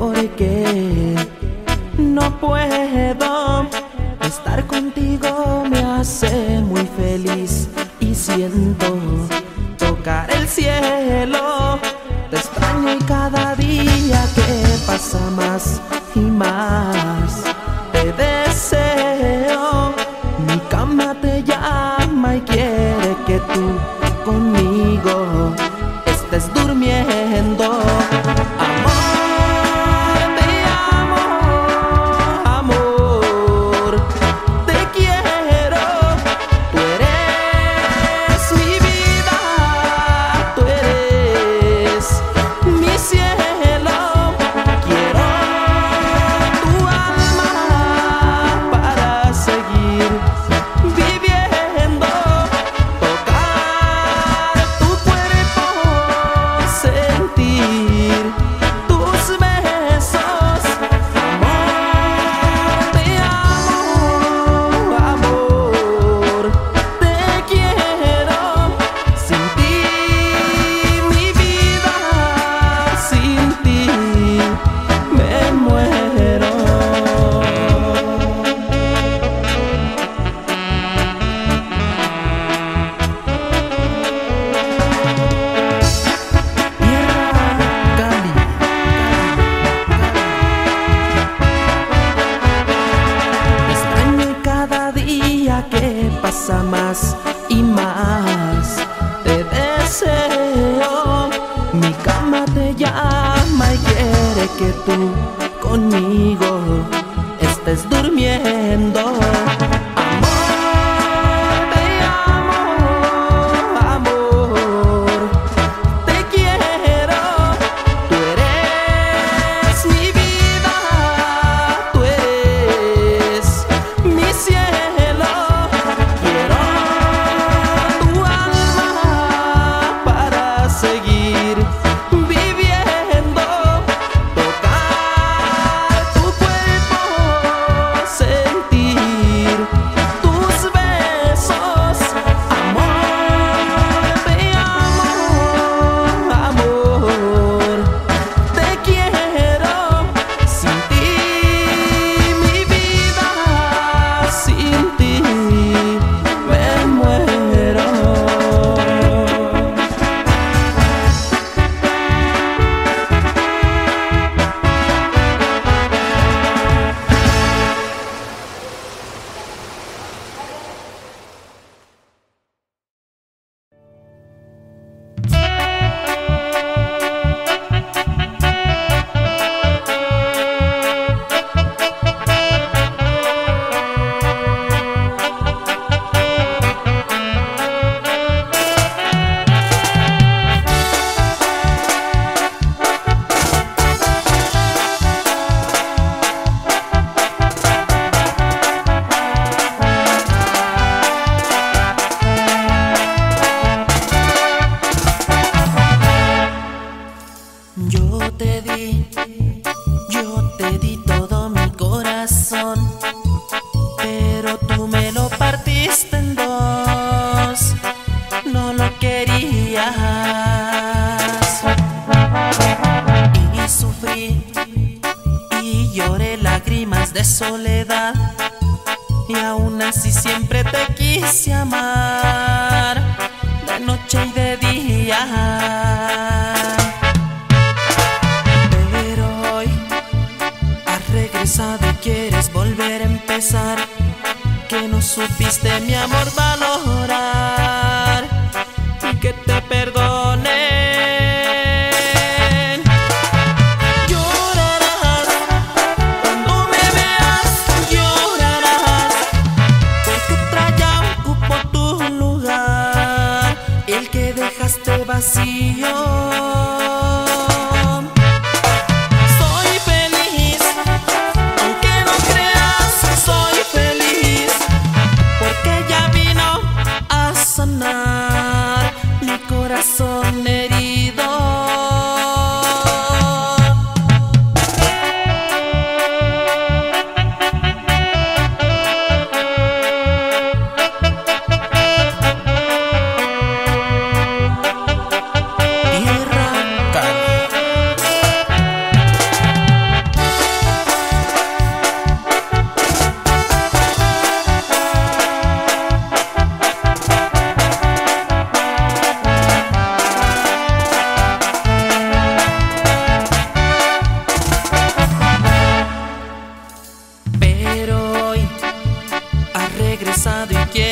porque no puedo estar contigo, me hace muy feliz y siento tocar el cielo. Te extraño y cada día que pasa más y más te deseo. Mi cama te llama y quiere que tú conmigo estés durmiendo.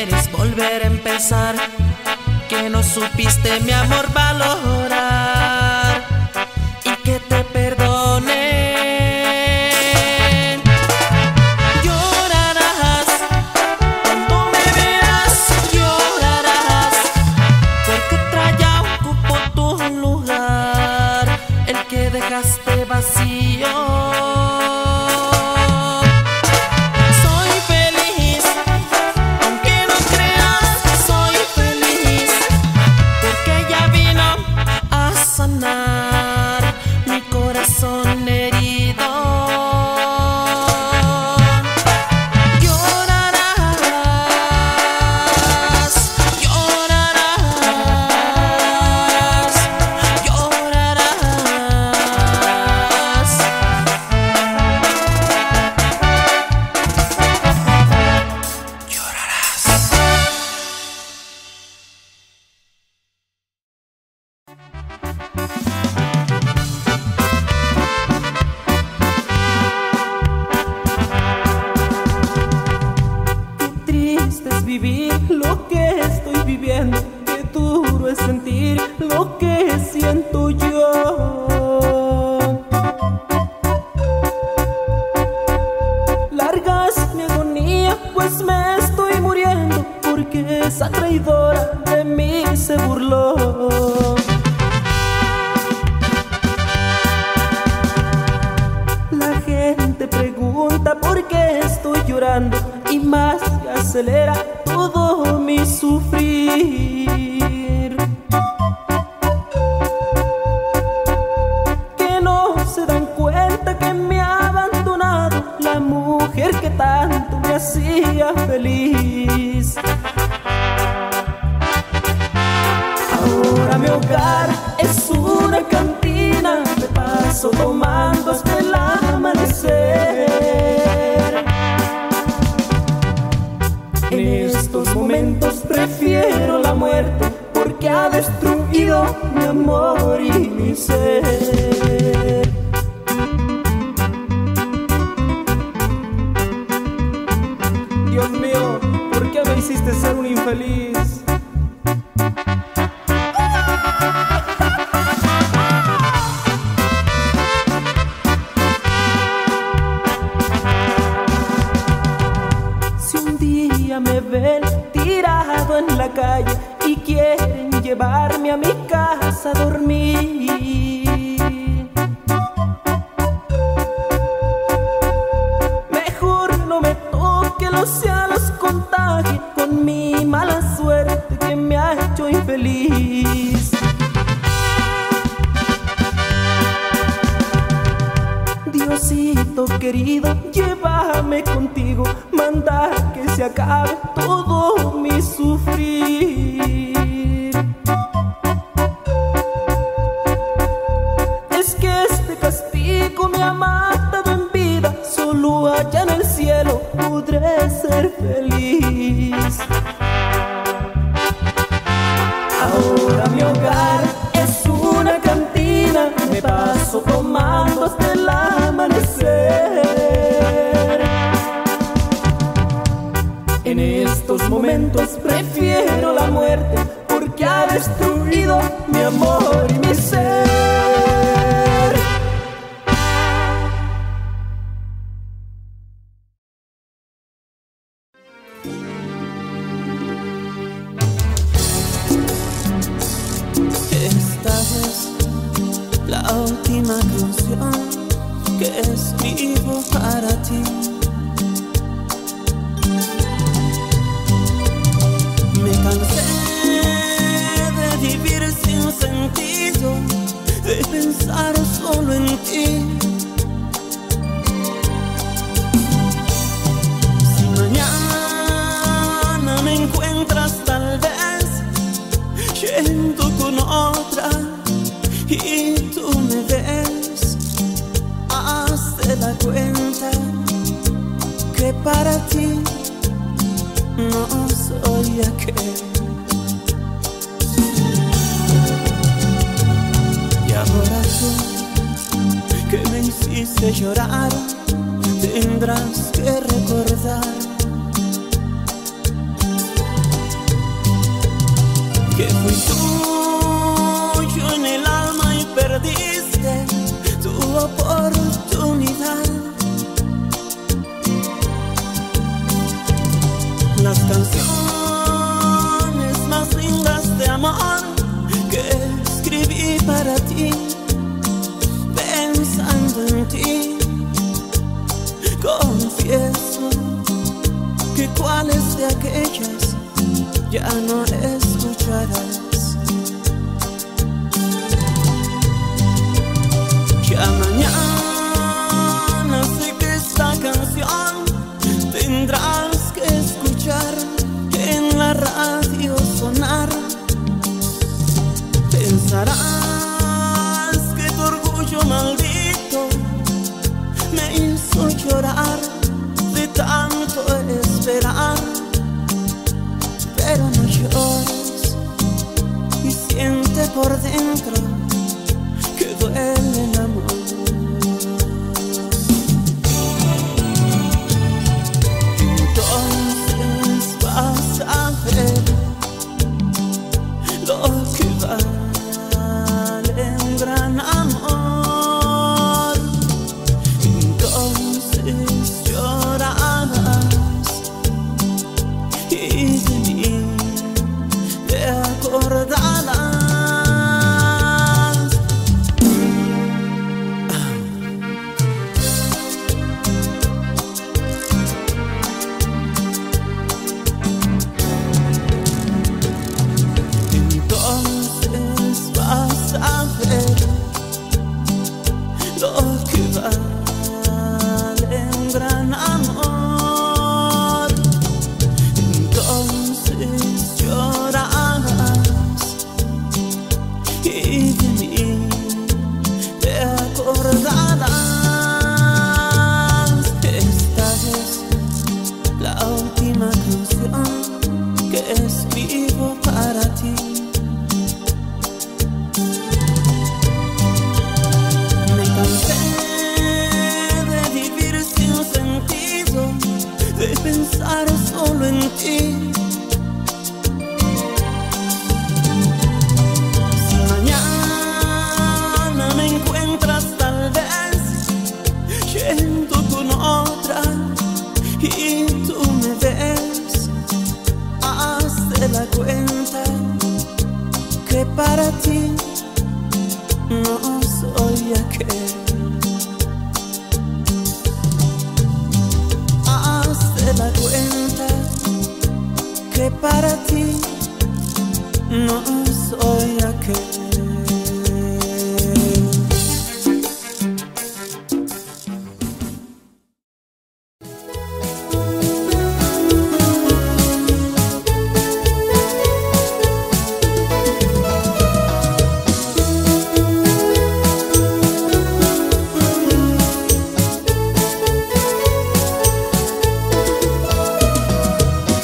quieres volver a empezar, que no supiste mi amor valorar y que te perdonen. Llorarás cuando me veas, llorarás porque traía ocupó tu lugar, el que dejaste vacío. que fui tuyo en el alma y perdiste tu oportunidad. Las canciones más lindas de amor que escribí para ti, pensando en ti, confieso que cuáles de aquellas ya no escucharás. Ya mañana sé que esta canción tendrás que escuchar, que en la radio sonar. Pensarás que tu orgullo maldito me hizo llorar de tanto esperar. Pero no llores y siente por dentro que duele el amor. Entonces vas a ver lo que vale un gran amor. Entonces llorarás y de mí te acordarás. Entonces vas a ver lo que vale un gran amor. Entonces llorarás y de mí te acordarás. Esta es la última canción que escribo para ti. Me cansé de vivir sin sentido, de pensar solo en ti. Si mañana me encuentras tal vez yendo con otra y tú me ves, hazte la cuenta que para ti no soy aquel. Hazte la cuenta que para ti no soy aquel.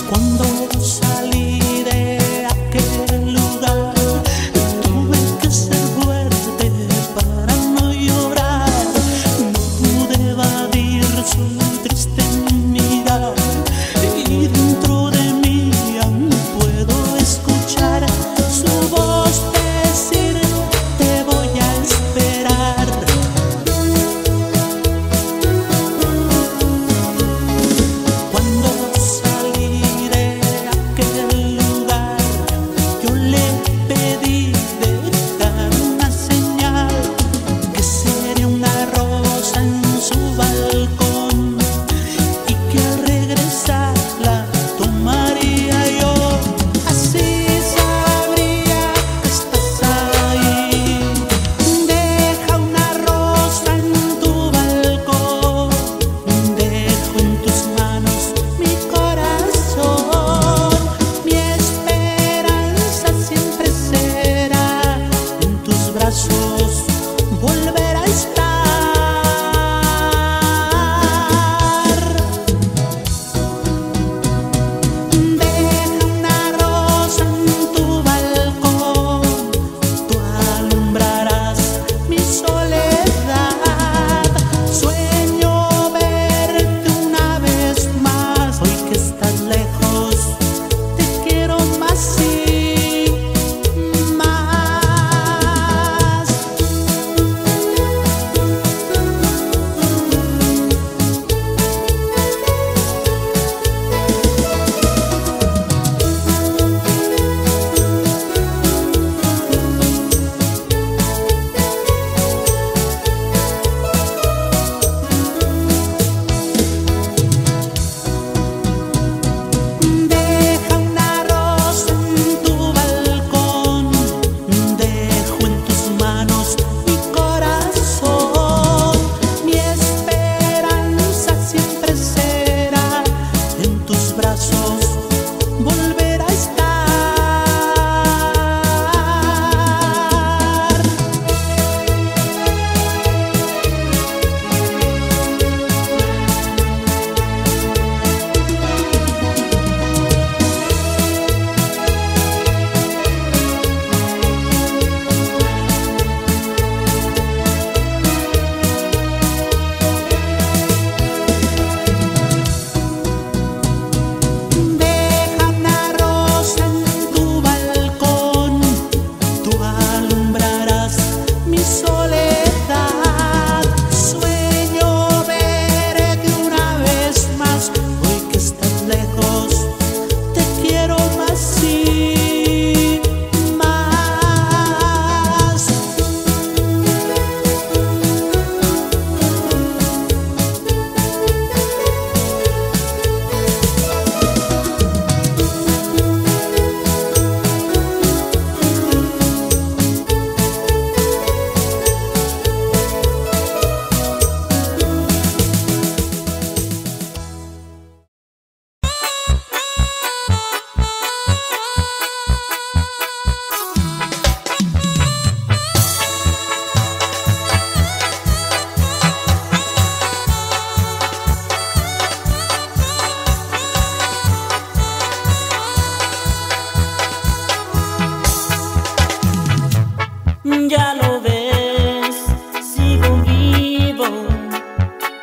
Cuando salí de aquel lugar, tuve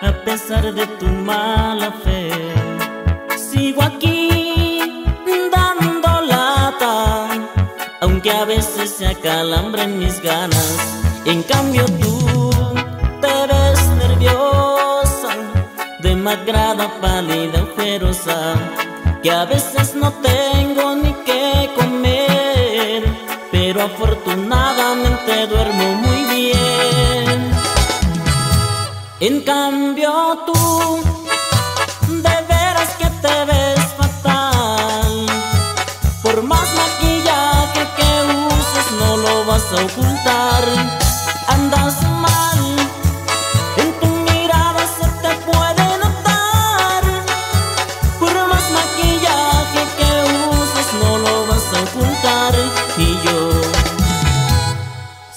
a pesar de tu mala fe. Sigo aquí dando lata, aunque a veces se acalambran mis ganas. En cambio tú te ves nerviosa, demacrada, pálida, ojerosa, que a veces no tengo ni qué comer, pero afortunadamente duermo muy bien. En cambio tú, de veras que te ves fatal, por más maquillaje que uses no lo vas a ocultar. Andas mal, en tu mirada se te puede notar, por más maquillaje que uses no lo vas a ocultar. Y yo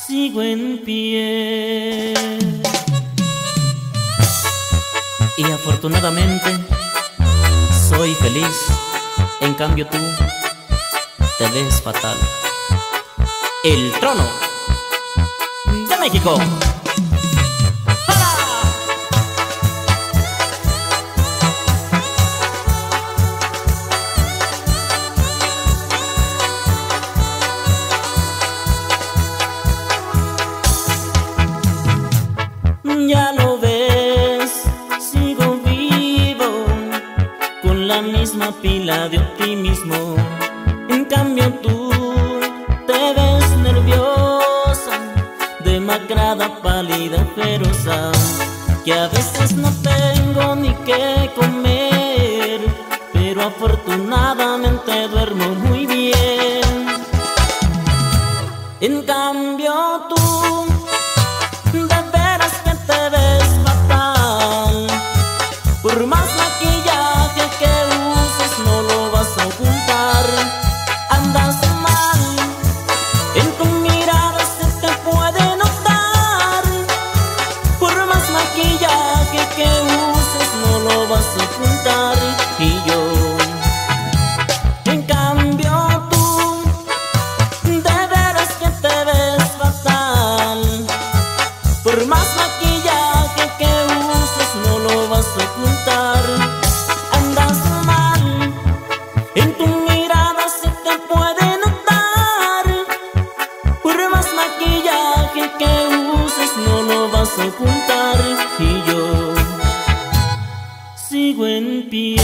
sigo en pie. Y afortunadamente soy feliz. En cambio tú te ves fatal. El trono de México. Pila de optimismo. En cambio tú te ves nerviosa, demacrada, pálida, feroza, que a veces no tengo ni qué comer, pero afortunadamente duermo muy bien. En cambio tú, de veras que te ves fatal, por más maquillaje que ocultar, y yo sigo en pie.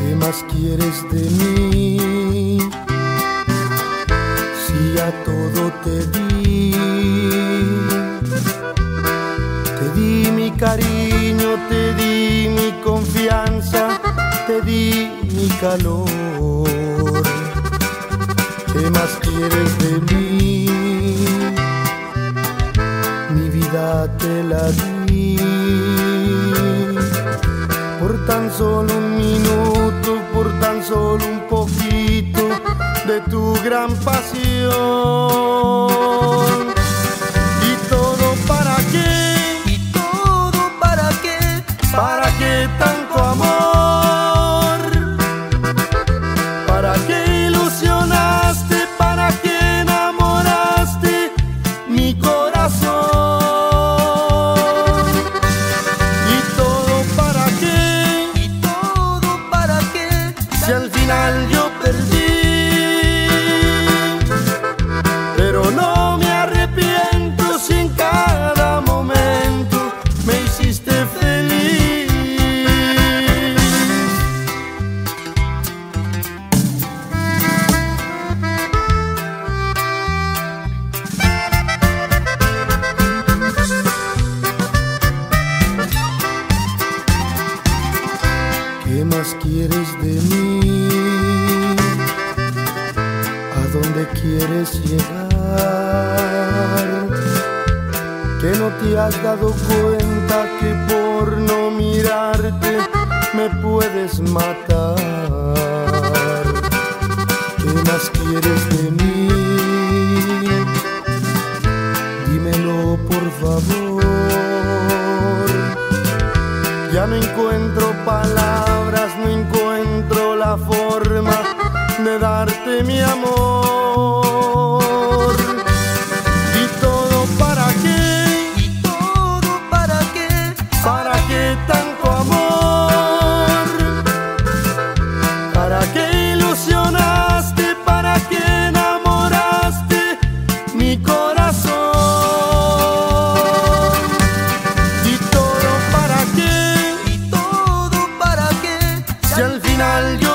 ¿Qué más quieres de mí? Si ya todo te di mi cariño, te di mi confianza, te di mi calor. ¿Qué más quieres de mí? Mi vida te la di por tan solo un minuto, por tan solo un poquito de tu gran pasión. ¿Y todo para qué? ¿Y todo para qué? ¿Para qué tanto amor? ¿Para qué ilusionaste? ¿Para qué enamoraste mi corazón? ¿Y todo para qué? ¿Y todo para qué? Si al final yo perdí. ¿Te has dado cuenta que por no mirarte me puedes matar? ¿Qué más quieres de mí? Dímelo por favor. Ya no encuentro palabras, no encuentro la forma de darte mi amor. ¿Y todo para qué? ¿Y todo para qué? ¿Para qué tanto amor? ¿Para qué ilusionaste? ¿Para qué enamoraste mi corazón? ¿Y todo para qué? ¿Y todo para qué? Si al final yo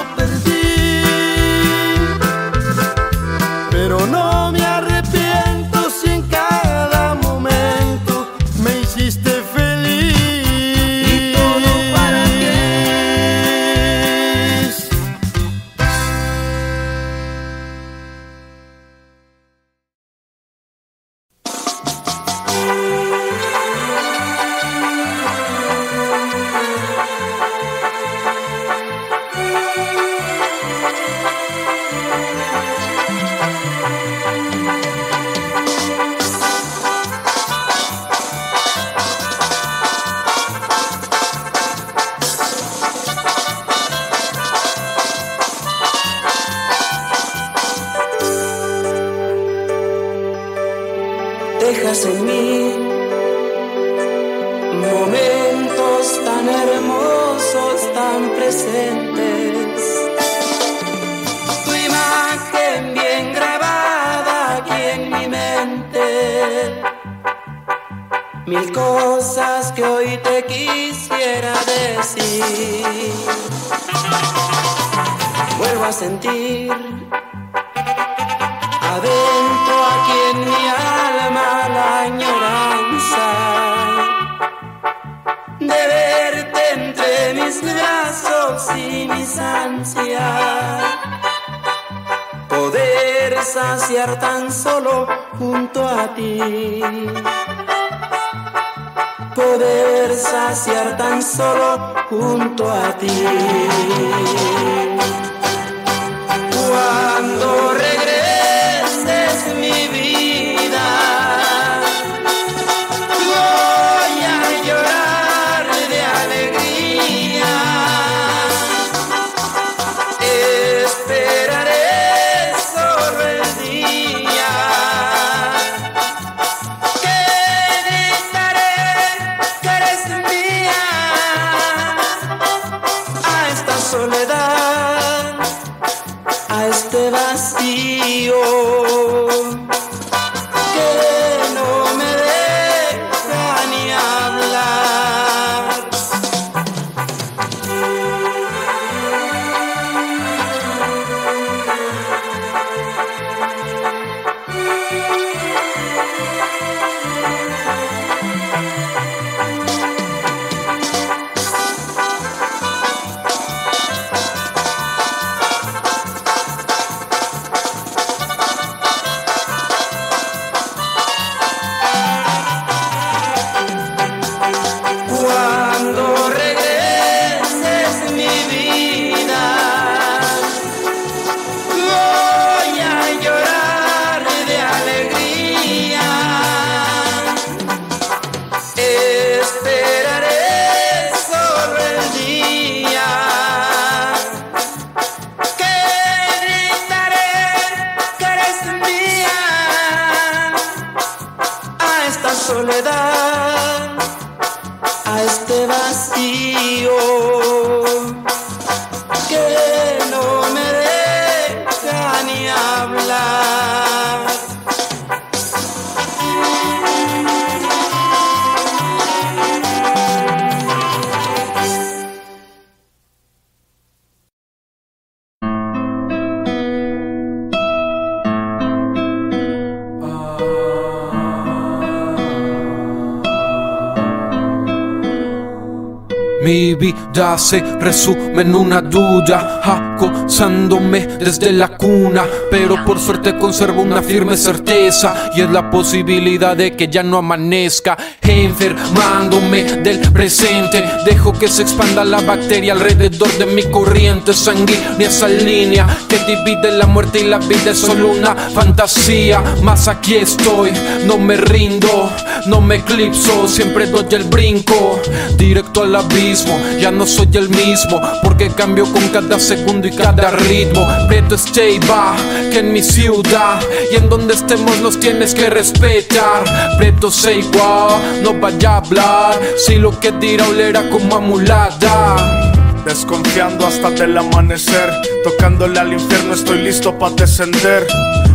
se resume en una duda, ja. acosándome desde la cuna, pero por suerte conservo una firme certeza, y es la posibilidad de que ya no amanezca. Enfermándome del presente, dejo que se expanda la bacteria alrededor de mi corriente sanguínea, esa línea que divide la muerte y la vida es solo una fantasía. Mas aquí estoy, no me rindo, no me eclipso, siempre doy el brinco directo al abismo. Ya no soy el mismo, porque cambio con cada segundo y cada ritmo. Pero este va, que en mi ciudad y en donde estemos nos tienes que respetar. Preto se igual, no vaya a hablar, si lo que dirá olerá como amulada. Desconfiando hasta del amanecer, tocándole al infierno, estoy listo para descender.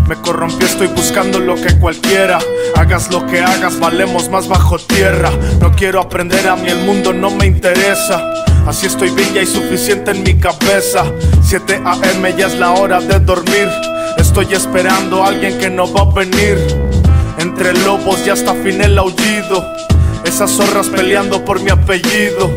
Me corrompí, estoy buscando lo que cualquiera. Hagas lo que hagas, valemos más bajo tierra. No quiero aprender, a mí el mundo no me interesa. Así estoy bien, ya hay suficiente en mi cabeza. 7 AM, ya es la hora de dormir. Estoy esperando a alguien que no va a venir. Entre lobos ya hasta afiné el aullido. Esas zorras peleando por mi apellido.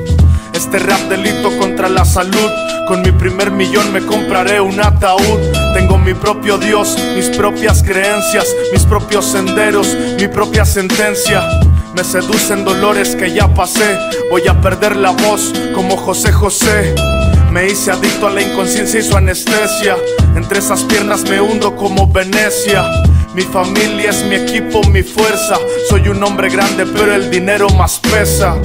Este rap delito contra la salud. Con mi primer millón me compraré un ataúd. Tengo mi propio Dios, mis propias creencias, mis propios senderos, mi propia sentencia. Me seducen dolores que ya pasé. Voy a perder la voz como José José. Me hice adicto a la inconsciencia y su anestesia. Entre esas piernas me hundo como Venecia. Mi familia es mi equipo, mi fuerza. Soy un hombre grande, pero el dinero más pesa.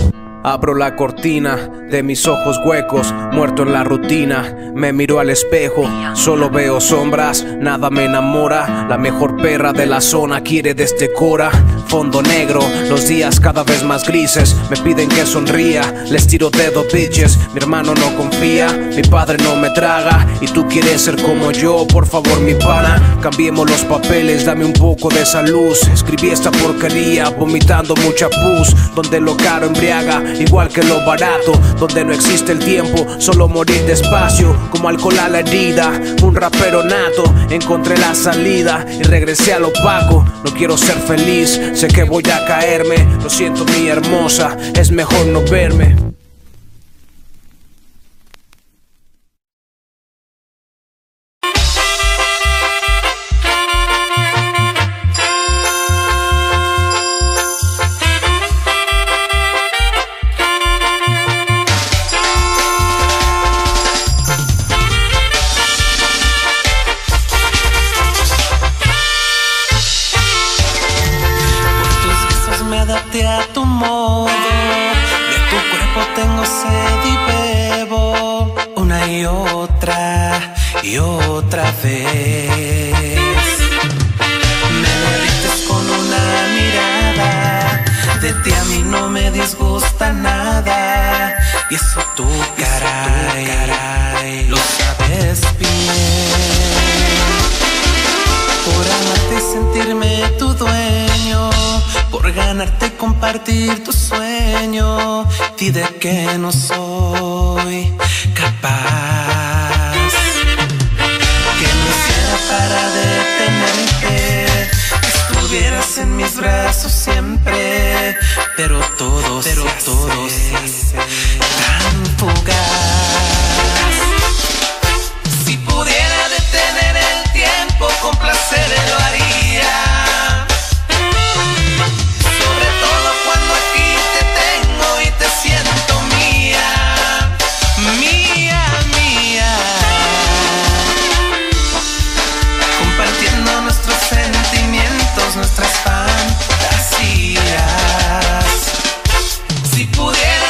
Abro la cortina de mis ojos huecos, muerto en la rutina. Me miro al espejo, solo veo sombras, nada me enamora. La mejor perra de la zona quiere desdecora. Fondo negro, los días cada vez más grises. Me piden que sonría, les tiro dedo bitches. Mi hermano no confía, mi padre no me traga. Y tú quieres ser como yo, por favor mi pana. Cambiemos los papeles, dame un poco de esa luz. Escribí esta porquería, vomitando mucha pus. Donde lo caro embriaga, igual que lo barato. Donde no existe el tiempo, solo morir despacio. Como alcohol a la herida, un rapero nato. Encontré la salida y regresé al opaco. No quiero ser feliz, sé que voy a caerme. Lo siento mi hermosa, es mejor no verme. Nuestras fantasías. Si pudiera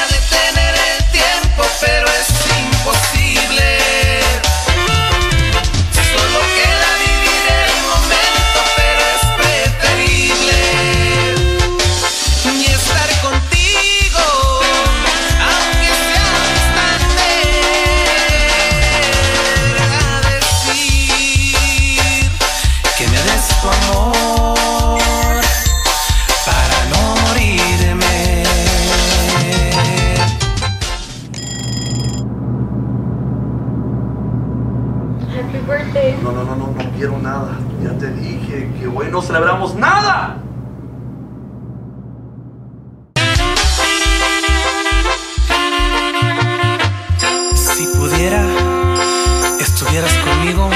estuvieras conmigo.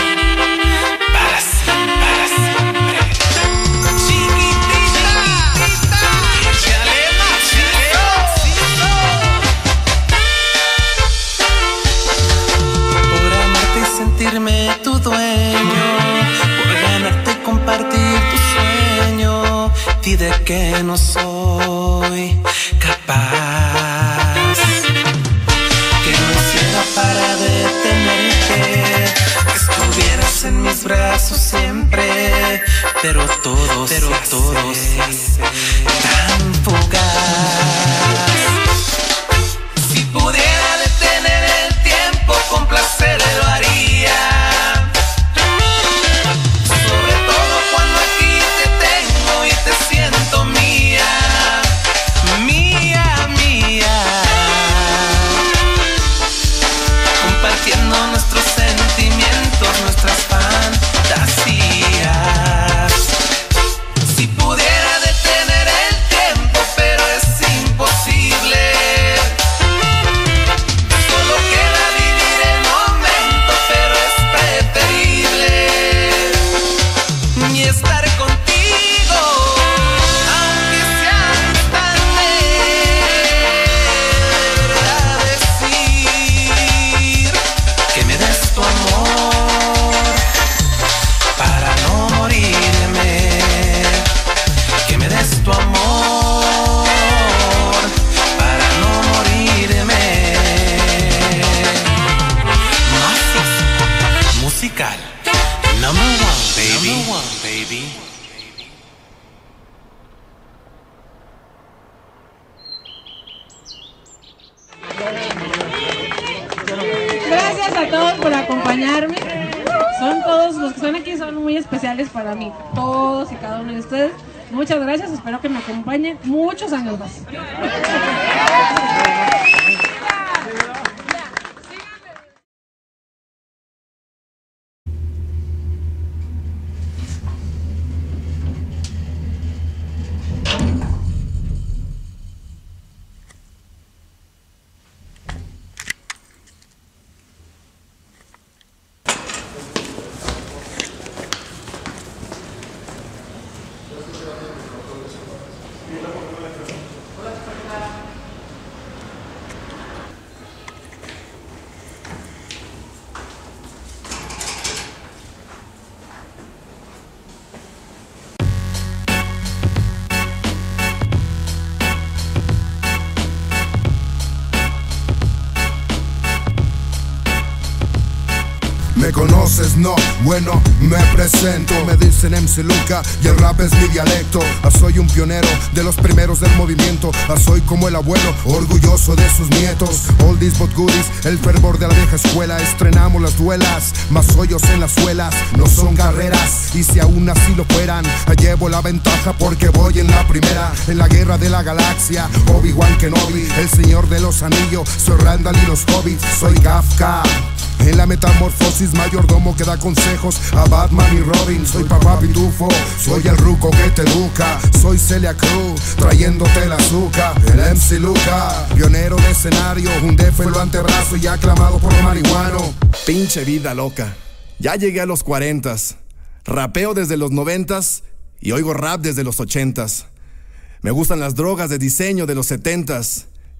Que no soy capaz, que no hiciera para detenerte, que estuvieras en mis brazos siempre, pero todo se hace tan fugaz. Si pudiera detener el tiempo con placer lo haría. Para mí, todos y cada uno de ustedes, muchas gracias, espero que me acompañen muchos años más. No, bueno, me presento. Me dicen MC Luca y el rap es mi dialecto. Soy un pionero de los primeros del movimiento. Soy como el abuelo, orgulloso de sus nietos. Oldies but goodies, el fervor de la vieja escuela. Estrenamos las duelas, más hoyos en las suelas. No son carreras, y si aún así lo fueran, llevo la ventaja porque voy en la primera. En la guerra de la galaxia, Obi-Wan Kenobi, el señor de los anillos. Soy Randall y los hobbits, soy Kafka. En la metamorfosis, mayordomo que da consejos a Batman y Robin. Soy papá pitufo, soy el ruco que te educa. Soy Celia Cruz, trayéndote el azúcar. El MC Luca, pionero de escenario. Un defo en lo antebrazo y aclamado por marihuano. Pinche vida loca, ya llegué a los 40. Rapeo desde los 90 y oigo rap desde los 80. Me gustan las drogas de diseño de los 70.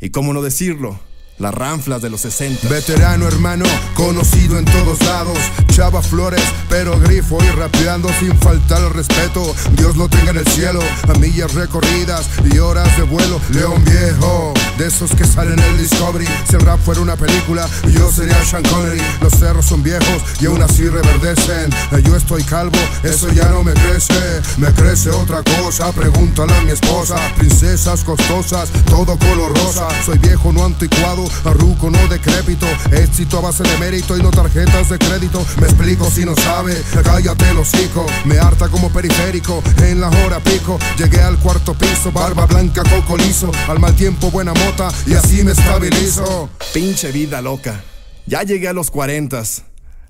Y cómo no decirlo, las ranflas de los 60. Veterano hermano, conocido en todos lados. Chava flores, pero grifo y rapeando sin faltar el respeto. Dios lo tenga en el cielo. A millas recorridas y horas de vuelo. León viejo, de esos que salen en el Discovery. Si el rap fuera una película, yo sería Sean Connery. Los cerros son viejos y aún así reverdecen. Yo estoy calvo, eso ya no me crece. Me crece otra cosa, pregúntale a mi esposa. Princesas costosas, todo color rosa. Soy viejo, no anticuado, arruco no decrépito, éxito a base de mérito y no tarjetas de crédito. Me explico si no sabe, cállate el hocico. Me harta como periférico, en la hora pico. Llegué al cuarto piso, barba blanca, coco liso. Al mal tiempo buena mota y así me estabilizo. Pinche vida loca, ya llegué a los 40.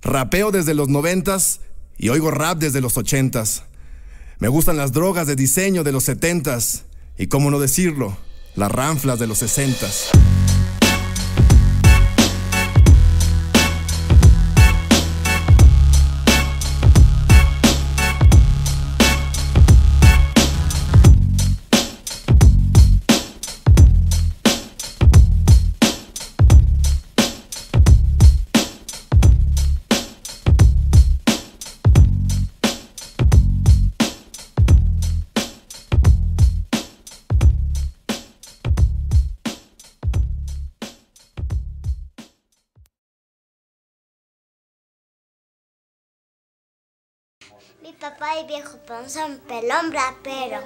Rapeo desde los 90 y oigo rap desde los 80. Me gustan las drogas de diseño de los 70. Y cómo no decirlo, las ranflas de los 60. Mi papá y viejo panzón, pelón rapero.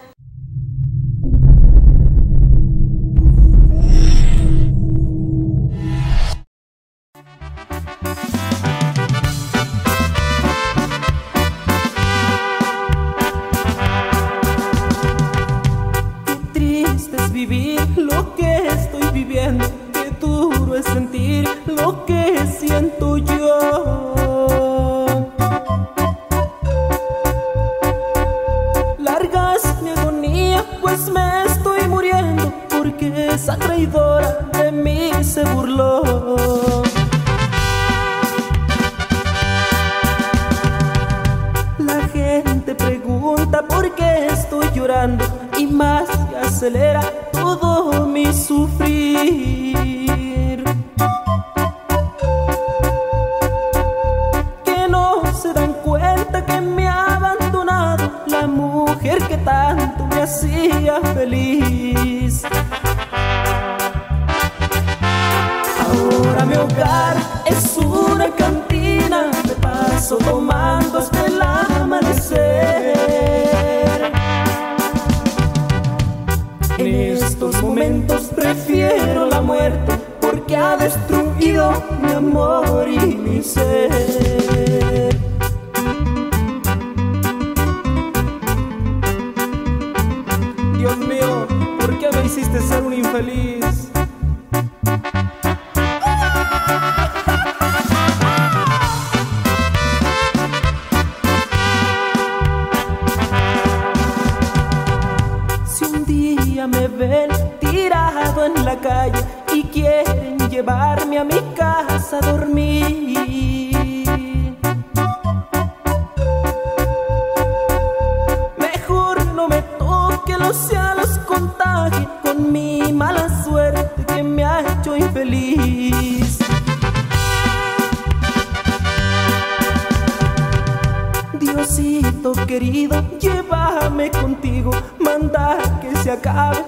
Tú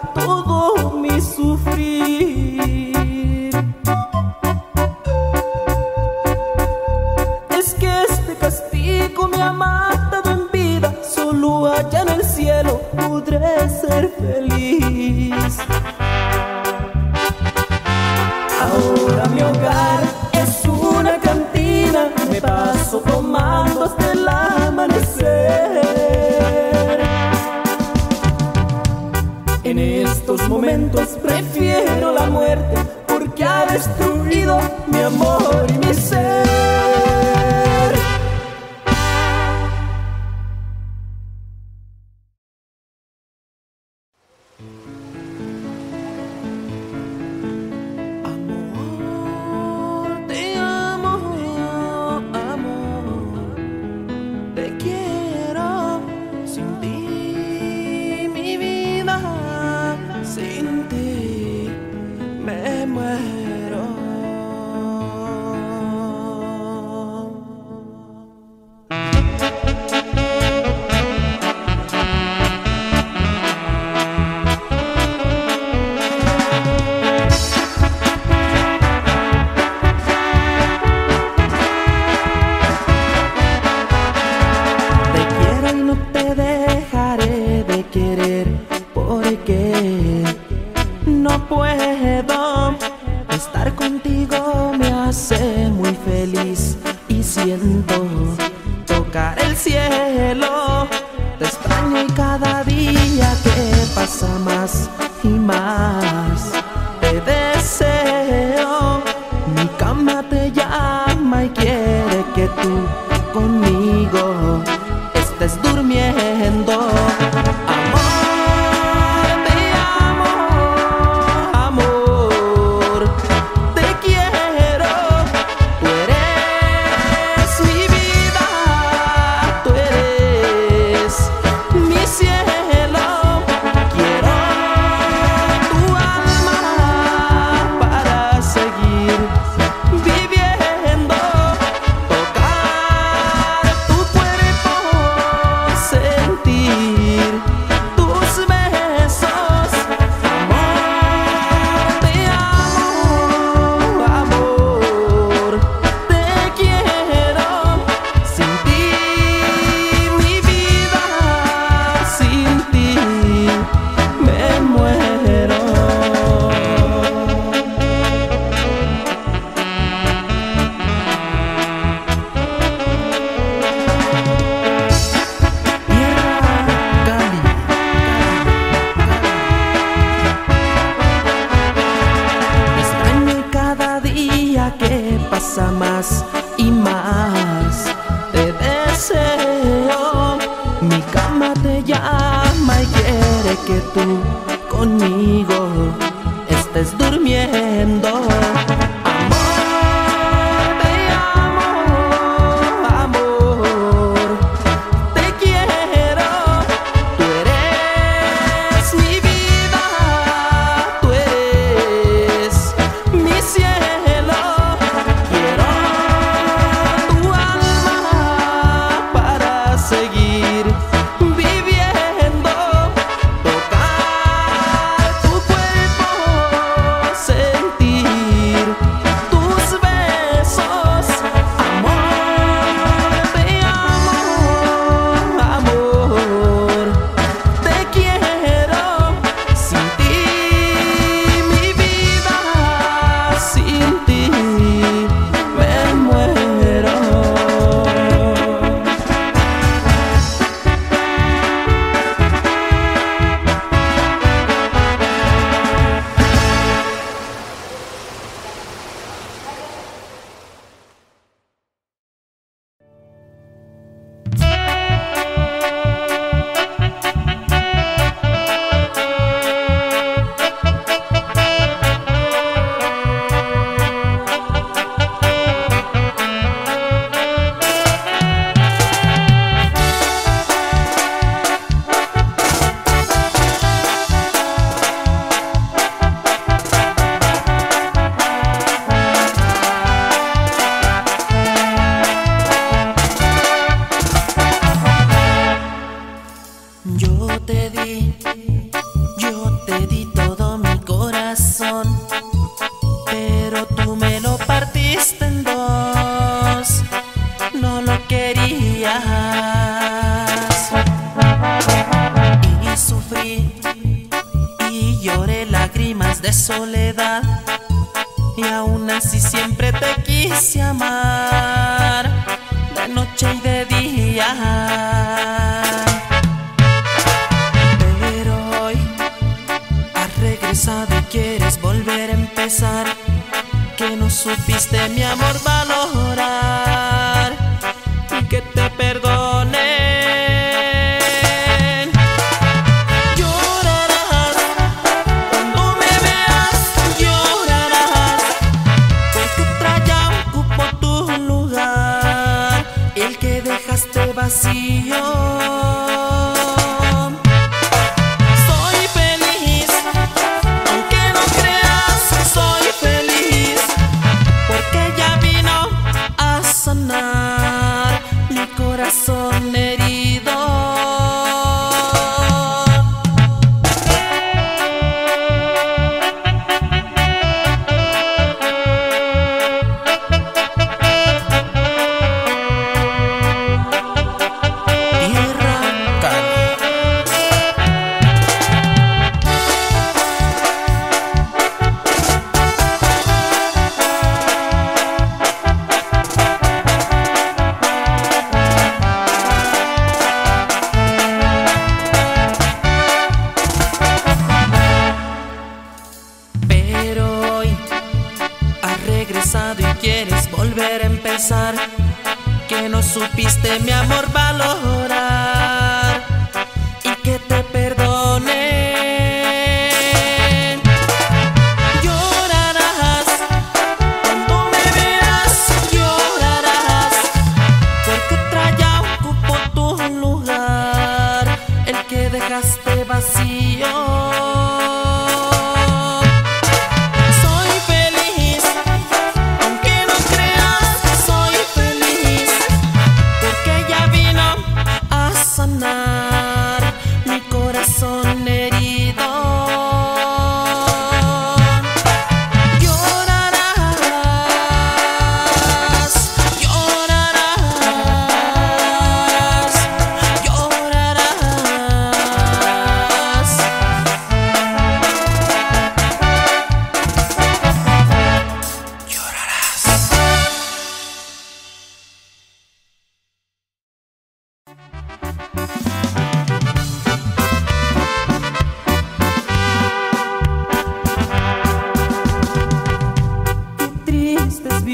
puedes. pasa más y más. Te deseo, mi cama te llama y quiere que tú conmigo estés durmiendo.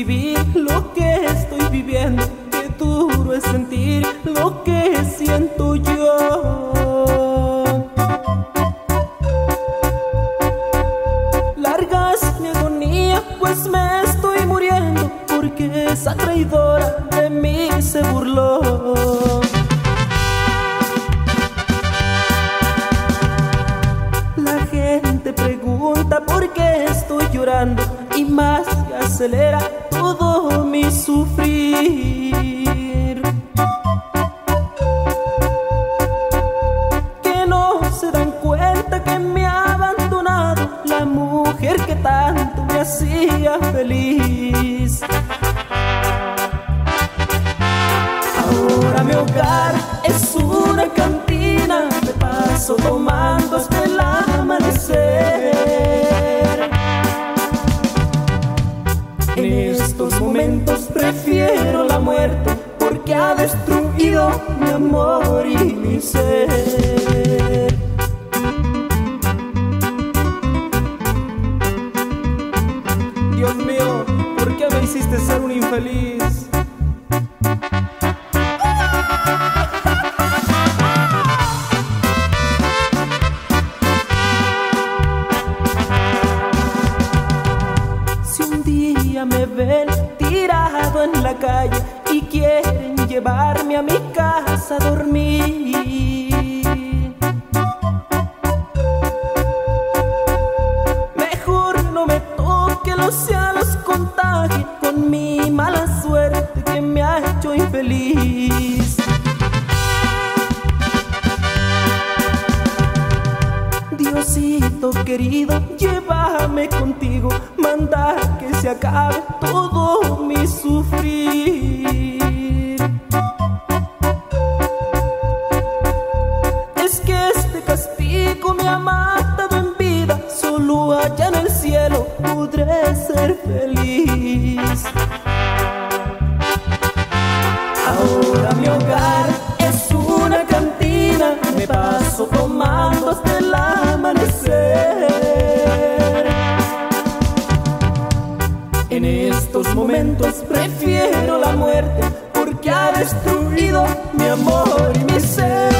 Vivir lo que estoy viviendo, qué duro es sentir lo que siento yo. Larga es mi agonía, pues me estoy muriendo, porque esa traidora de mí se burló. La gente pregunta por qué estoy llorando, y más que acelera todo mi sufrir. Que no se dan cuenta que me ha abandonado la mujer que tanto me hacía feliz. Ahora mi hogar es una cantina, me paso tomando hasta el amanecer. En estos momentos prefiero la muerte, porque ha destruido mi amor y mi ser. Dios mío, ¿por qué me hiciste ser un infeliz? Y quieren llevarme a mi casa a dormir, mejor no me toque, los sea los contagie con mi mala suerte que me ha hecho infeliz. Diosito querido, llévame contigo, manda que se acabe todo mi sufrir. Es que este castigo me ha matado en vida, solo allá en el cielo podré ser feliz. Ahora mi hogar es una cantina, me paso tomando hasta el amanecer. En estos momentos prefiero la muerte, porque ha destruido mi amor y mi ser.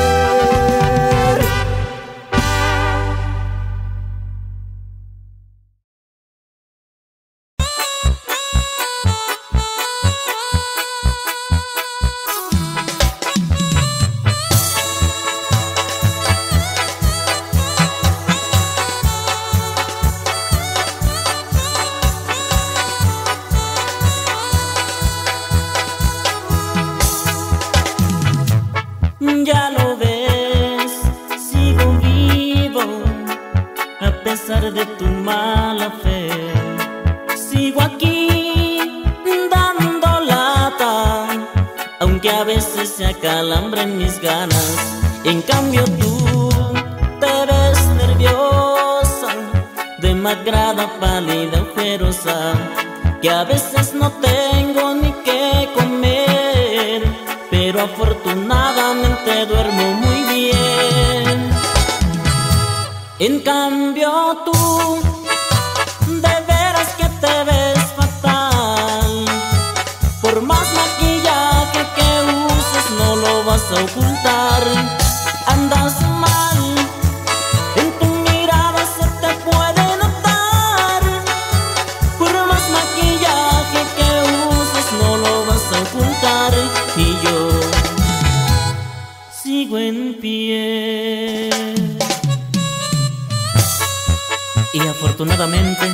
Afortunadamente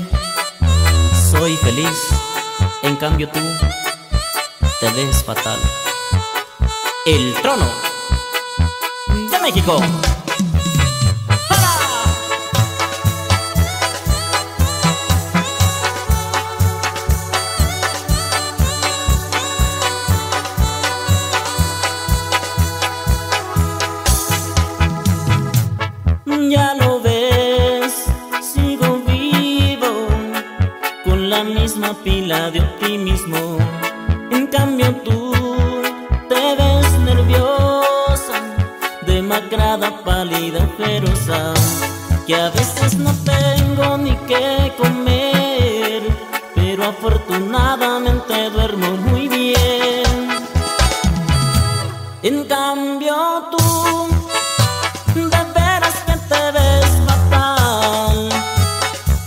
duermo.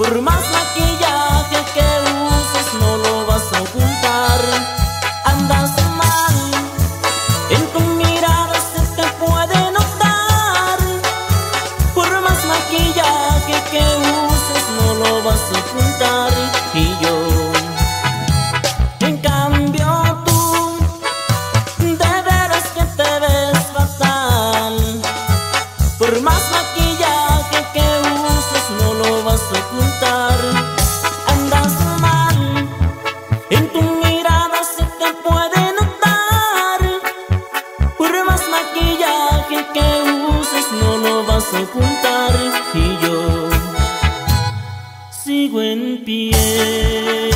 Por más maquillaje que uses no lo vas a ocultar. Andas mal, en tu mirada se te puede notar. Por más maquillaje que uses no lo vas a ocultar. Y yo, y yo sigo en pie.